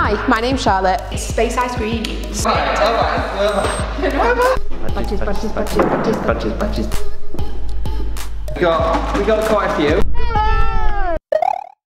Hi, my name's Charlotte. Space ice cream. Budges. We got quite a few.